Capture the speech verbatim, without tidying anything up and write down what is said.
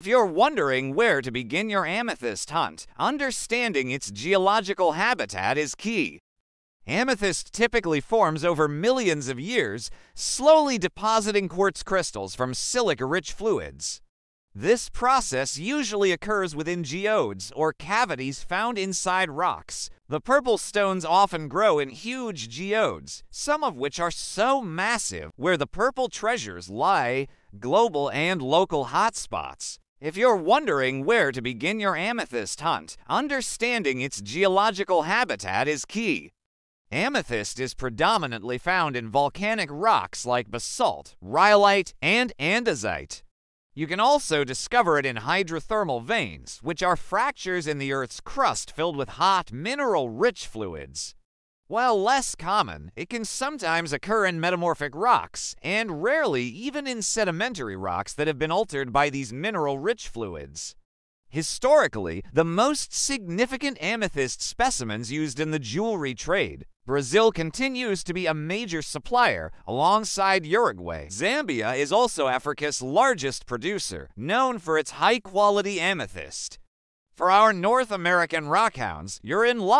If you're wondering where to begin your amethyst hunt, understanding its geological habitat is key. Amethyst typically forms over millions of years, slowly depositing quartz crystals from silica-rich fluids. This process usually occurs within geodes, or cavities found inside rocks. The purple stones often grow in huge geodes, some of which are so massive where the purple treasures lie, global and local hotspots. If you're wondering where to begin your amethyst hunt, understanding its geological habitat is key. Amethyst is predominantly found in volcanic rocks like basalt, rhyolite, and andesite. You can also discover it in hydrothermal veins, which are fractures in the Earth's crust filled with hot, mineral-rich fluids. While less common, it can sometimes occur in metamorphic rocks, and rarely even in sedimentary rocks that have been altered by these mineral-rich fluids. Historically, the most significant amethyst specimens used in the jewelry trade. Brazil continues to be a major supplier, alongside Uruguay. Zambia is also Africa's largest producer, known for its high-quality amethyst. For our North American rockhounds, you're in luck.